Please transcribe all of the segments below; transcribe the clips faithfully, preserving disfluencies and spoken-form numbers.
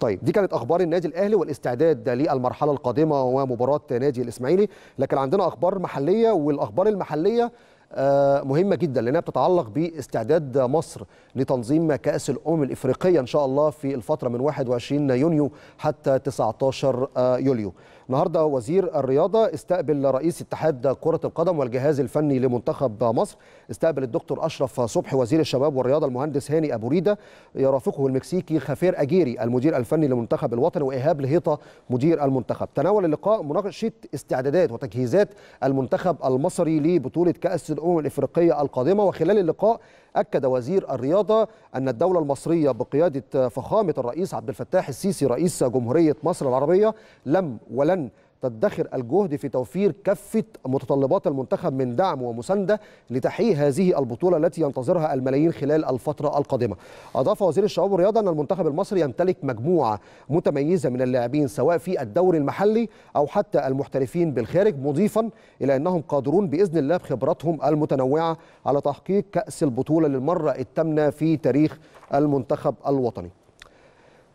طيب دي كانت اخبار النادي الاهلي والاستعداد للمرحله القادمه ومباراه نادي الاسماعيلي، لكن عندنا اخبار محليه، والاخبار المحليه مهمة جدا لأنها بتتعلق باستعداد مصر لتنظيم كأس الأمم الافريقيه ان شاء الله في الفتره من واحد وعشرين يونيو حتى تسعة عشر يوليو. النهارده وزير الرياضه استقبل رئيس اتحاد كره القدم والجهاز الفني لمنتخب مصر، استقبل الدكتور اشرف صبحي وزير الشباب والرياضه المهندس هاني ابو ريده، يرافقه المكسيكي خافيير أغيري المدير الفني لمنتخب الوطن، وايهاب الهيطه مدير المنتخب. تناول اللقاء مناقشه استعدادات وتجهيزات المنتخب المصري لبطوله كأس الأمم الإفريقية القادمة، وخلال اللقاء أكد وزير الرياضة أن الدولة المصرية بقيادة فخامة الرئيس عبد الفتاح السيسي رئيس جمهورية مصر العربية لم ولن تدخر الجهد في توفير كافة متطلبات المنتخب من دعم ومساندة لتحقيق هذه البطولة التي ينتظرها الملايين خلال الفترة القادمة. أضاف وزير الشباب والرياضة أن المنتخب المصري يمتلك مجموعة متميزة من اللاعبين سواء في الدوري المحلي أو حتى المحترفين بالخارج، مضيفا إلى أنهم قادرون بإذن الله بخبراتهم المتنوعة على تحقيق كأس البطولة للمرة الثامنة في تاريخ المنتخب الوطني.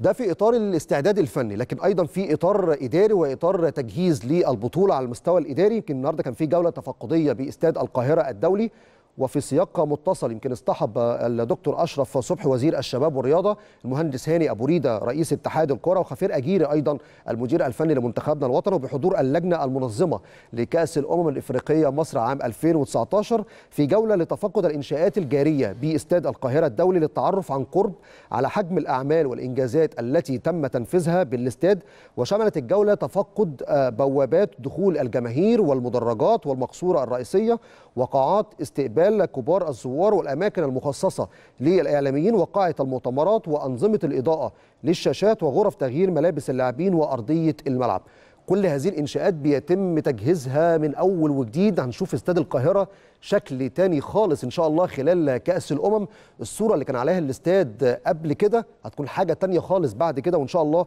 ده في إطار الاستعداد الفني، لكن أيضا في إطار إداري وإطار تجهيز للبطولة على المستوى الإداري. يمكن النهارده كان في جولة تفقدية باستاد القاهرة الدولي، وفي سياق متصل يمكن اصطحب الدكتور اشرف صبحي وزير الشباب والرياضه المهندس هاني ابو ريده رئيس اتحاد الكره وخافيير أغيري ايضا المدير الفني لمنتخبنا الوطني، بحضور اللجنه المنظمه لكاس الامم الافريقيه مصر عام ألفين وتسعة عشر في جوله لتفقد الانشاءات الجاريه باستاد القاهره الدولي للتعرف عن قرب على حجم الاعمال والانجازات التي تم تنفيذها بالاستاد. وشملت الجوله تفقد بوابات دخول الجماهير والمدرجات والمقصوره الرئيسيه وقاعات استقبال كبار الزوار والأماكن المخصصة للإعلاميين وقاعة المؤتمرات وأنظمة الإضاءة للشاشات وغرف تغيير ملابس اللاعبين وأرضية الملعب. كل هذه الإنشاءات بيتم تجهيزها من أول وجديد. هنشوف استاد القاهرة شكل تاني خالص إن شاء الله خلال كأس الأمم. الصورة اللي كان عليها الاستاد قبل كده هتكون حاجة تانية خالص بعد كده، وإن شاء الله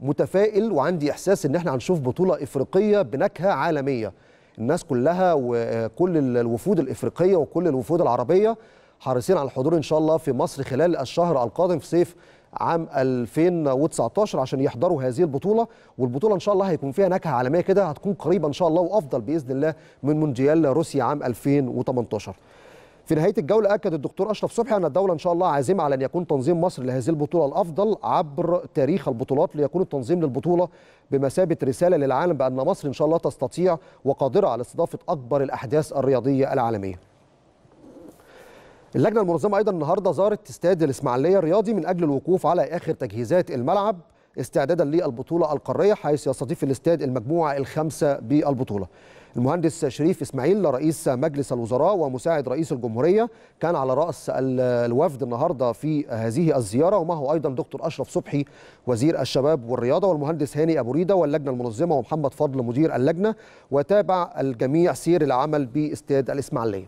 متفائل وعندي إحساس إن احنا هنشوف بطولة إفريقية بنكهة عالمية. الناس كلها وكل الوفود الإفريقية وكل الوفود العربية حريصين على الحضور إن شاء الله في مصر خلال الشهر القادم في صيف عام ألفين وتسعة عشر عشان يحضروا هذه البطولة. والبطولة إن شاء الله هيكون فيها نكهة عالمية كده، هتكون قريبة إن شاء الله وأفضل بإذن الله من مونديال روسيا عام ألفين وتمنتاشر. في نهاية الجولة أكد الدكتور أشرف صبحي أن الدولة إن شاء الله عازمة على أن يكون تنظيم مصر لهذه البطولة الأفضل عبر تاريخ البطولات، ليكون التنظيم للبطولة بمثابة رسالة للعالم بأن مصر إن شاء الله تستطيع وقادرة على استضافة أكبر الأحداث الرياضية العالمية. اللجنة المنظمة أيضا النهاردة زارت استاد الإسماعيلية الرياضي من أجل الوقوف على آخر تجهيزات الملعب استعدادا للبطولة القارية، حيث يستضيف الاستاد المجموعة الخامسة بالبطولة. المهندس شريف اسماعيل رئيس مجلس الوزراء ومساعد رئيس الجمهورية كان على رأس الوفد النهارده في هذه الزيارة، ومعه أيضا دكتور أشرف صبحي وزير الشباب والرياضة والمهندس هاني أبو ريدة واللجنة المنظمة ومحمد فضل مدير اللجنة، وتابع الجميع سير العمل باستاد الإسماعيلية.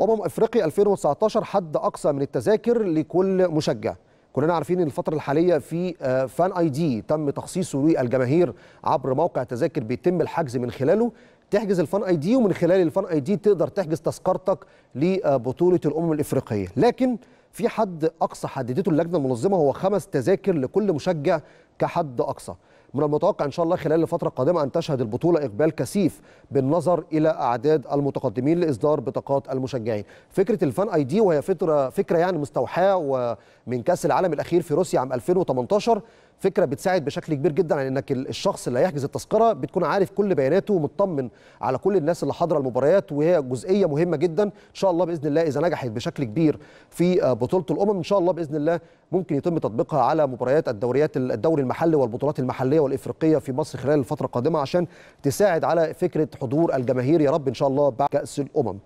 أمم أفريقيا ألفين وتسعة عشر حد أقصى من التذاكر لكل مشجع. كلنا عارفين ان الفتره الحاليه في فان اي دي تم تخصيصه للجماهير عبر موقع تذاكر بيتم الحجز من خلاله، تحجز الفان اي دي ومن خلال الفان اي دي تقدر تحجز تذكرتك لبطوله الامم الافريقيه. لكن في حد اقصى حددته اللجنه المنظمه هو خمس تذاكر لكل مشجع كحد اقصى. من المتوقع ان شاء الله خلال الفتره القادمه ان تشهد البطوله اقبال كثيف بالنظر الى اعداد المتقدمين لاصدار بطاقات المشجعين. فكره الفان اي دي وهي فكره فكره يعني مستوحاه ومن كاس العالم الاخير في روسيا عام ألفين وتمنتاشر، فكره بتساعد بشكل كبير جدا على انك الشخص اللي هيحجز التذكره بتكون عارف كل بياناته ومطمن على كل الناس اللي حاضره المباريات، وهي جزئيه مهمه جدا ان شاء الله باذن الله اذا نجحت بشكل كبير في بطوله الامم ان شاء الله باذن الله ممكن يتم تطبيقها على مباريات الدوريات الدوري المحلي والبطولات المحليه والافريقيه في مصر خلال الفتره القادمه عشان تساعد على فكره حضور الجماهير يا رب ان شاء الله بعد كاس الامم.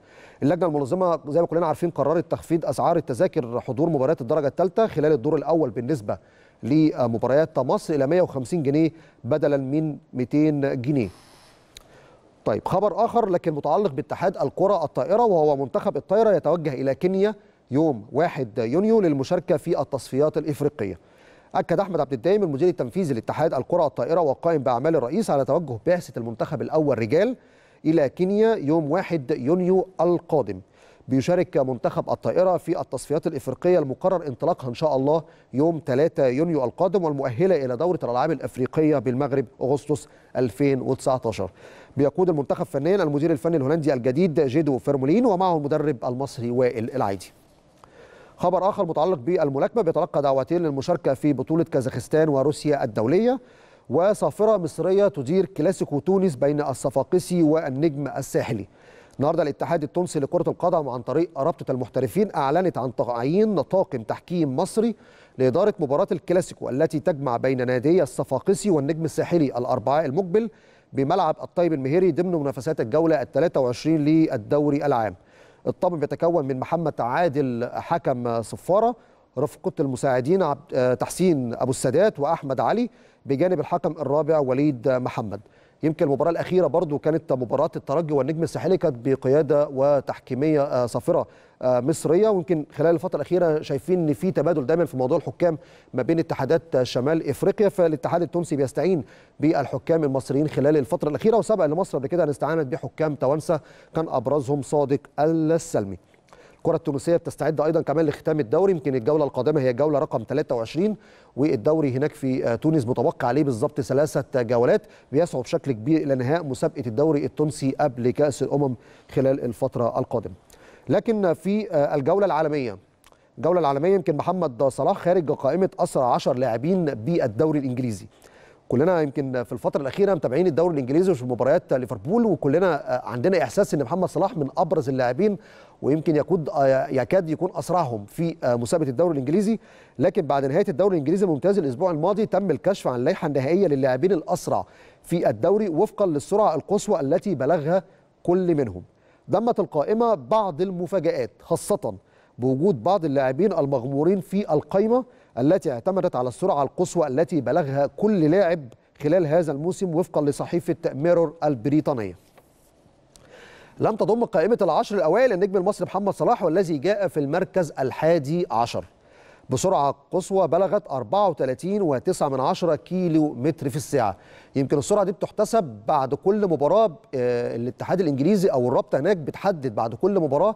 اللجنه المنظمه زي ما كلنا عارفين قررت تخفيض اسعار التذاكر حضور مباريات الدرجه الثالثه خلال الدور الاول بالنسبه لمباريات مصر إلى مية وخمسين جنيه بدلا من ميتين جنيه. طيب خبر آخر لكن متعلق باتحاد الكرة الطائرة، وهو منتخب الطائرة يتوجه إلى كينيا يوم واحد يونيو للمشاركة في التصفيات الإفريقية. أكد أحمد عبد الدايم المدير التنفيذي لاتحاد الكرة الطائرة والقائم بأعمال الرئيس على توجه بعثة المنتخب الأول رجال إلى كينيا يوم واحد يونيو القادم بيشارك منتخب الطائرة في التصفيات الإفريقية المقرر انطلاقها إن شاء الله يوم ثلاثة يونيو القادم، والمؤهلة إلى دورة الألعاب الإفريقية بالمغرب أغسطس ألفين وتسعة عشر. بيقود المنتخب فنيا المدير الفني الهولندي الجديد جيدو فرمولين، ومعه المدرب المصري وائل العادي. خبر آخر متعلق بالملاكمة، بيتلقى دعوتين للمشاركة في بطولة كازاخستان وروسيا الدولية، وصافرة مصرية تدير كلاسيكو تونس بين الصفاقسي والنجم الساحلي. النهارده الاتحاد التونسي لكرة القدم عن طريق رابطة المحترفين أعلنت عن تعيين طاقم تحكيم مصري لإدارة مباراة الكلاسيكو التي تجمع بين نادي الصفاقسي والنجم الساحلي الأربعاء المقبل بملعب الطيب المهيري ضمن منافسات الجولة الثالثة والعشرين للدوري العام. الطاقم بيتكون من محمد عادل حكم صفارة، رفقة المساعدين عبد تحسين ابو السادات واحمد علي، بجانب الحكم الرابع وليد محمد. يمكن المباراه الاخيره برضو كانت مباراه الترجي والنجم الساحلي، كانت بقياده وتحكيميه صافره مصريه. ويمكن خلال الفتره الاخيره شايفين ان في تبادل دايما في موضوع الحكام ما بين اتحادات شمال افريقيا، فالاتحاد التونسي بيستعين بالحكام المصريين خلال الفتره الاخيره، وسبق لمصر قبل كده ان استعانت بحكام توانسه كان ابرزهم صادق ال السلمي. الكرة التونسية بتستعد أيضا كمان لختام الدوري، يمكن الجولة القادمة هي الجولة رقم ثلاثة وعشرين، والدوري هناك في تونس متوقع عليه بالظبط ثلاثة جولات، بيسعوا بشكل كبير إلى انهاء مسابقة الدوري التونسي قبل كأس الأمم خلال الفترة القادمة. لكن في الجولة العالمية، الجولة العالمية يمكن محمد صلاح خارج قائمة أسرع عشر لاعبين بالدوري الإنجليزي. كلنا يمكن في الفترة الأخيرة متابعين الدوري الإنجليزي وفي مباريات ليفربول، وكلنا عندنا إحساس إن محمد صلاح من أبرز اللاعبين، ويمكن يكون يكاد يكون أسرعهم في مسابقة الدوري الإنجليزي. لكن بعد نهاية الدوري الإنجليزي الممتاز الأسبوع الماضي تم الكشف عن اللائحة النهائية للاعبين الأسرع في الدوري وفقا للسرعة القصوى التي بلغها كل منهم. ضمت القائمة بعض المفاجآت، خاصة بوجود بعض اللاعبين المغمورين في القائمة التي اعتمدت على السرعة القصوى التي بلغها كل لاعب خلال هذا الموسم وفقا لصحيفة ميرور البريطانية. لم تضم قائمة العشر الأوائل النجم المصري محمد صلاح، والذي جاء في المركز الحادي عشر بسرعة قصوى بلغت أربعة وثلاثين فاصلة تسعة كيلو متر في الساعة. يمكن السرعة دي بتحتسب بعد كل مباراة، الاتحاد الإنجليزي أو الرابطة هناك بتحدد بعد كل مباراة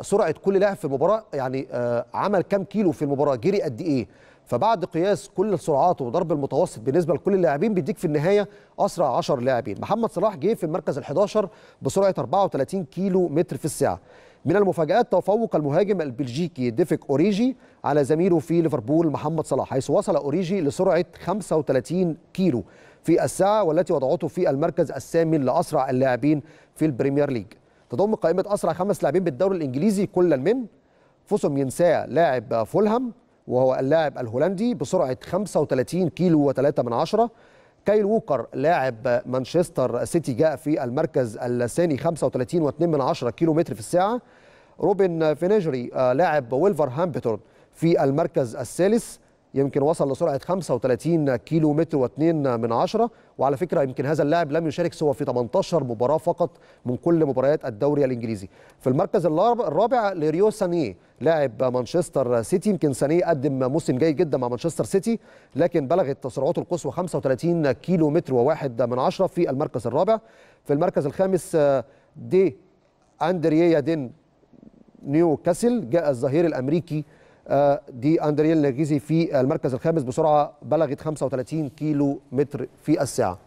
سرعة كل لاعب في المباراة، يعني عمل كام كيلو في المباراة، جري قد إيه. فبعد قياس كل سرعاته وضرب المتوسط بالنسبة لكل اللاعبين بيديك في النهاية أسرع عشر لاعبين. محمد صلاح جه في المركز الحادي عشر بسرعة أربعة وثلاثين كيلو متر في الساعة. من المفاجآت تفوق المهاجم البلجيكي ديفوك أوريجي على زميله في ليفربول محمد صلاح، حيث وصل أوريجي لسرعة خمسة وثلاثين كيلو في الساعة، والتي وضعته في المركز الثامن لأسرع اللاعبين في البريمير ليج. تضم قائمة أسرع خمس لاعبين بالدوري الإنجليزي كلا من فوسوم ينسا لاعب فولهام وهو اللاعب الهولندي بسرعة خمسة وثلاثين كيلو وثلاثة من عشرة. كايل ووكر لاعب مانشستر سيتي جاء في المركز الثاني خمسة وثلاثين فاصلة اثنين من عشرة كيلو متر في الساعة. روبن فينجري لاعب ويلفرهامبتون في المركز الثالث يمكن وصل لسرعة خمسة وثلاثين كيلو متر واثنين من عشرة. وعلى فكرة يمكن هذا اللاعب لم يشارك سوى في ثمانية عشر مباراة فقط من كل مباريات الدوري الإنجليزي. في المركز الرابع ليو سانيه لاعب مانشستر سيتي، يمكن سانيه قدم موسم جيد جدا مع مانشستر سيتي، لكن بلغت سرعته القصوى خمسة وثلاثين كيلو متر وواحد من عشرة في المركز الرابع. في المركز الخامس دي اندريا دين نيوكاسل جاء الظهير الأمريكي دي اندريا دين في المركز الخامس بسرعة بلغت خمسة وثلاثين كيلو متر في الساعة.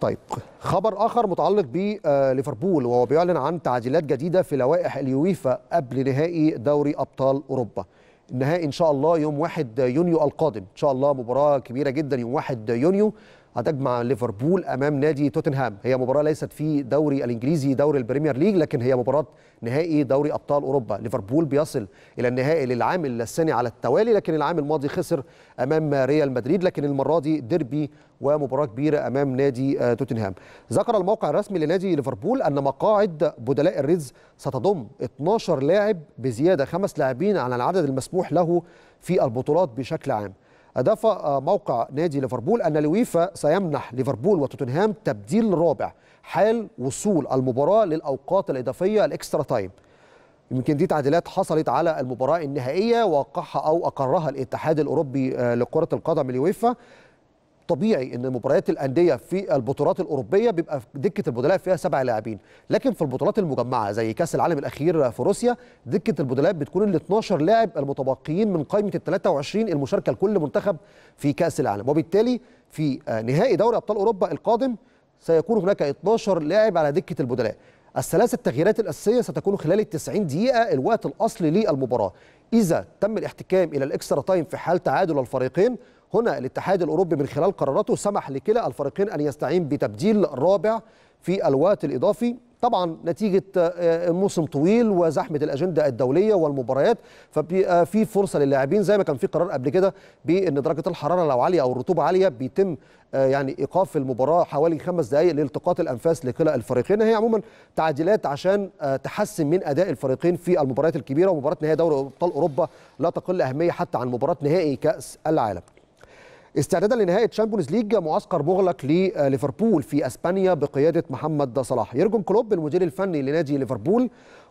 طيب خبر آخر متعلق بليفربول، وهو بيعلن عن تعديلات جديدة في لوائح اليويفا قبل نهائي دوري أبطال أوروبا. النهائي إن شاء الله يوم واحد يونيو القادم، إن شاء الله مباراة كبيرة جدا يوم واحد يونيو هتجمع ليفربول امام نادي توتنهام. هي مباراه ليست في دوري الانجليزي دوري البريمير ليج، لكن هي مباراه نهائي دوري ابطال اوروبا. ليفربول بيصل الى النهائي للعام الثاني على التوالي، لكن العام الماضي خسر امام ريال مدريد، لكن المره دي ديربي ومباراه كبيره امام نادي توتنهام. ذكر الموقع الرسمي لنادي ليفربول ان مقاعد بدلاء الريدز ستضم اثني عشر لاعب بزياده خمس لاعبين على العدد المسموح له في البطولات بشكل عام. أضاف موقع نادي ليفربول أن اليويفا سيمنح ليفربول وتوتنهام تبديل رابع حال وصول المباراة للأوقات الإضافية الإكسترا تايم. يمكن دي تعديلات حصلت على المباراة النهائية وقعها أو أقرها الاتحاد الأوروبي لكرة القدم اليويفا. طبيعي ان مباريات الانديه في البطولات الاوروبيه بيبقى دكه البدلاء فيها سبع لاعبين، لكن في البطولات المجمعه زي كاس العالم الاخير في روسيا دكه البدلاء بتكون ال اتناشر لاعب المتبقيين من قائمه ال تلاتة وعشرين المشاركه لكل منتخب في كاس العالم، وبالتالي في نهائي دوري ابطال اوروبا القادم سيكون هناك اتناشر لاعب على دكه البدلاء. الثلاث التغييرات الاساسيه ستكون خلال ال تسعين دقيقه الوقت الاصلي للمباراه. اذا تم الاحتكام الى الاكسترا تايم في حال تعادل الفريقين، هنا الاتحاد الأوروبي من خلال قراراته سمح لكلا الفريقين أن يستعين بتبديل رابع في الوقت الإضافي، طبعا نتيجة موسم طويل وزحمة الأجندة الدولية والمباريات، فبيبقى في فرصة للاعبين زي ما كان في قرار قبل كده بأن درجة الحرارة لو عالية أو الرطوبة عالية بيتم يعني إيقاف المباراة حوالي خمس دقائق لالتقاط الأنفاس لكلا الفريقين. هي عموما تعديلات عشان تحسن من أداء الفريقين في المباريات الكبيرة، ومباراة نهائي دوري أبطال أوروبا لا تقل أهمية حتى عن مباراة نهائي كأس العالم. استعدادا لنهائي تشامبيونز ليج، معسكر مغلق لليفربول في اسبانيا بقياده محمد صلاح. يرجن كلوب المدير الفني لنادي ليفربول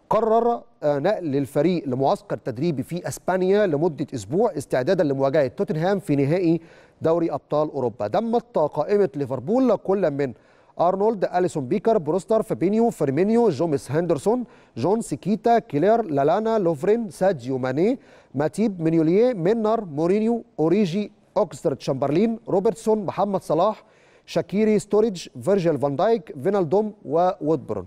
قرر نقل الفريق لمعسكر تدريبي في اسبانيا لمده اسبوع استعدادا لمواجهه توتنهام في نهائي دوري ابطال اوروبا. ضمت قائمه ليفربول كل من ارنولد، اليسون، بيكر، بروستر، فابينيو، فيرمينيو، جوميس هندرسون، جون، سيكيتا، كيلير، لالانا، لوفرين، ساديو ماني، ماتيب، مينيوليه، مينر، مورينيو، اوريجي، أوكستر، تشامبرلين، روبرتسون، محمد صلاح، شاكيري، ستوريج، فيرجيل فان دايك، فينالدوم وودبرون.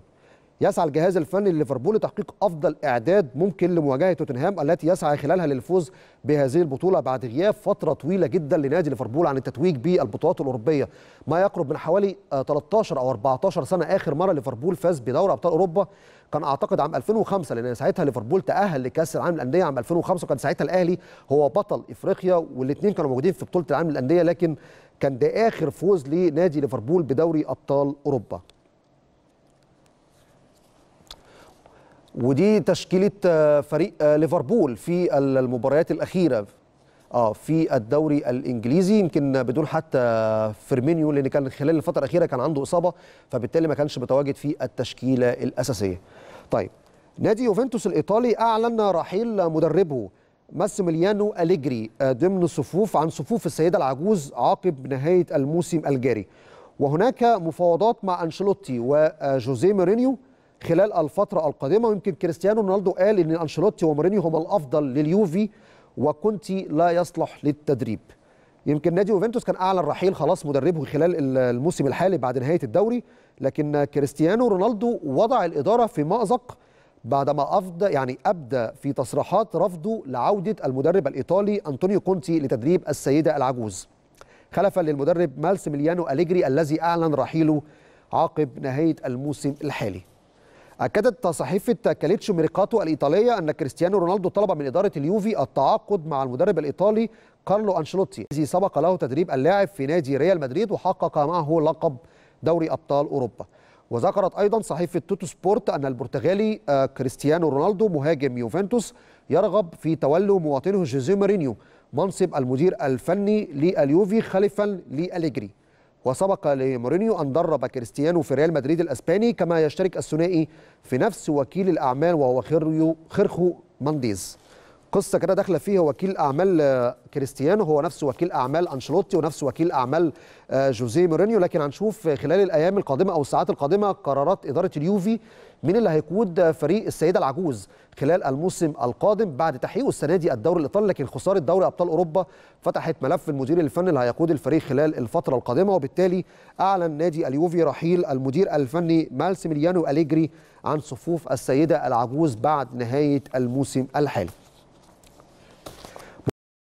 يسعى الجهاز الفني لليفربول لتحقيق أفضل إعداد ممكن لمواجهة توتنهام التي يسعى خلالها للفوز بهذه البطولة بعد غياب فترة طويلة جدا لنادي ليفربول عن التتويج بالبطولات الأوروبية، ما يقرب من حوالي تلتاشر أو أربعتاشر سنة. آخر مرة ليفربول فاز بدوري أبطال أوروبا كان أعتقد عام ألفين وخمسة، لأن ساعتها ليفربول تأهل لكأس العالم للأندية عام ألفين وخمسة، وكان ساعتها الأهلي هو بطل إفريقيا والاثنين كانوا موجودين في بطولة العالم للأندية، لكن كان ده آخر فوز لنادي ليفربول بدوري أبطال أوروبا. ودي تشكيلة فريق ليفربول في المباريات الأخيرة اه في الدوري الانجليزي، يمكن بدون حتى فيرمينيو لان كان خلال الفتره الاخيره كان عنده اصابه، فبالتالي ما كانش متواجد في التشكيله الاساسيه. طيب، نادي يوفنتوس الايطالي اعلن رحيل مدربه ماسيميليانو أليجري ضمن صفوف عن صفوف السيده العجوز عقب نهايه الموسم الجاري، وهناك مفاوضات مع انشيلوتي وجوزيه مورينيو خلال الفتره القادمه. ويمكن كريستيانو رونالدو قال ان انشيلوتي ومورينيو هما الافضل لليوفي وكونتي لا يصلح للتدريب. يمكن نادي يوفنتوس كان اعلن رحيل خلاص مدربه خلال الموسم الحالي بعد نهايه الدوري، لكن كريستيانو رونالدو وضع الاداره في مأزق بعدما افضى يعني ابدى في تصريحات رفضه لعوده المدرب الايطالي انطونيو كونتي لتدريب السيده العجوز، خلفا للمدرب ماسيميليانو أليجري الذي اعلن رحيله عقب نهايه الموسم الحالي. أكدت صحيفة كاليتشيو ميركاتو الإيطالية أن كريستيانو رونالدو طلب من إدارة اليوفي التعاقد مع المدرب الإيطالي كارلو أنشيلوتي الذي سبق له تدريب اللاعب في نادي ريال مدريد وحقق معه لقب دوري أبطال أوروبا. وذكرت أيضا صحيفة توتو سبورت أن البرتغالي كريستيانو رونالدو مهاجم يوفنتوس يرغب في تولي مواطنه جوزيه مورينيو منصب المدير الفني لليوفي خلفا لأليجري. وسبق لمورينيو أن درب كريستيانو في ريال مدريد الأسباني، كما يشترك الثنائي في نفس وكيل الأعمال وهو خيرخو مانديز. قصة كده داخلة فيها وكيل أعمال كريستيانو هو نفس وكيل أعمال أنشيلوتي ونفس وكيل أعمال جوزيه مورينيو، لكن هنشوف خلال الأيام القادمة أو الساعات القادمة قرارات إدارة اليوفي مين اللي هيقود فريق السيدة العجوز خلال الموسم القادم بعد تحقيقه السنة دي الدوري الإيطالي، لكن خسارة دوري أبطال أوروبا فتحت ملف المدير الفني اللي هيقود الفريق خلال الفترة القادمة. وبالتالي أعلن نادي اليوفي رحيل المدير الفني ماسيميليانو أليجري عن صفوف السيدة العجوز بعد نهاية الموسم الحالي.